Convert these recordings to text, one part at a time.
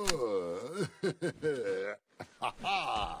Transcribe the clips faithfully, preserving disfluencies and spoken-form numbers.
Uh, ha ha!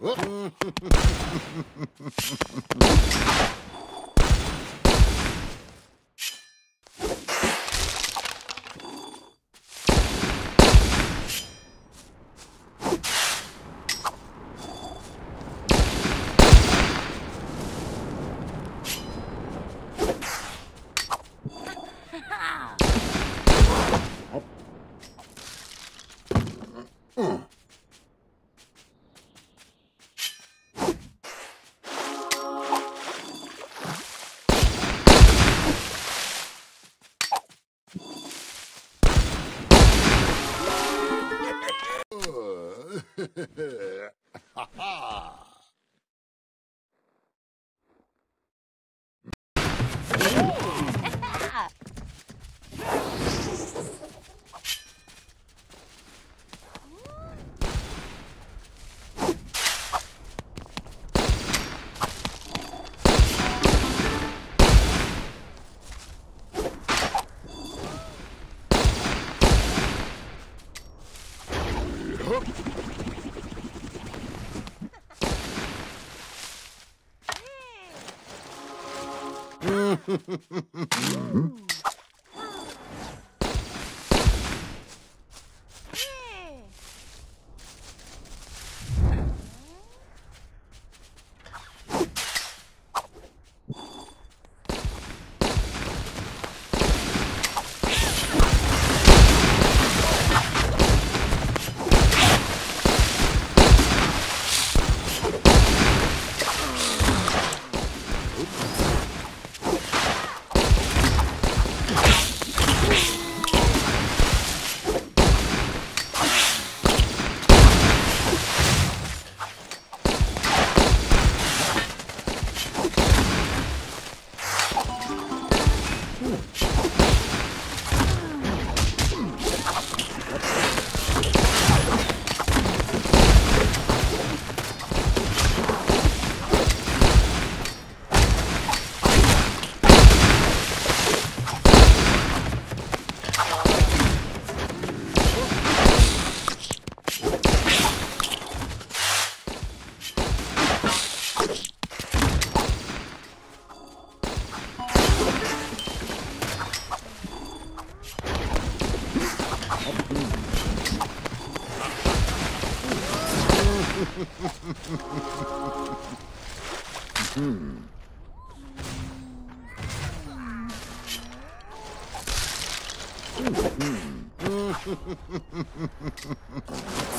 Uh-oh. Mm-hmm. Hmm. Hmm.